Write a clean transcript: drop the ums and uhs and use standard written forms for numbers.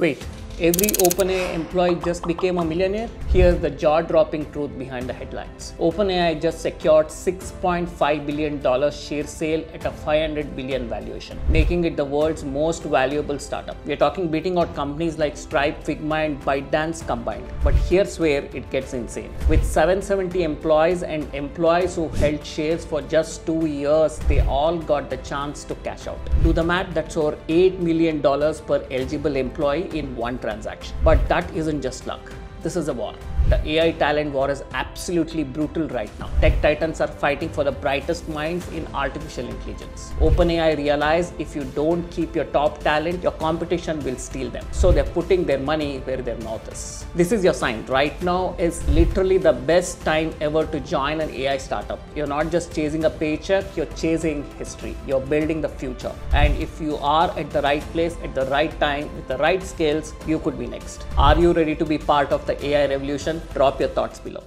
Wait, every OpenAI employee just became a millionaire? Here's the jaw-dropping truth behind the headlines. OpenAI just secured $6.5 billion share sale at a $500 billion valuation, making it the world's most valuable startup. We're talking beating out companies like Stripe, Figma and ByteDance combined. But here's where it gets insane. With 770 employees and employees who held shares for just 2 years, they all got the chance to cash out. Do the math, that's over $8 million per eligible employee in one transaction. But that isn't just luck. This is a war. The AI talent war is absolutely brutal right now. Tech titans are fighting for the brightest minds in artificial intelligence. OpenAI realized if you don't keep your top talent, your competition will steal them. So they're putting their money where their mouth is. This is your sign. Right now is literally the best time ever to join an AI startup. You're not just chasing a paycheck, you're chasing history. You're building the future. And if you are at the right place, at the right time, with the right skills, you could be next. Are you ready to be part of the AI revolution? Drop your thoughts below.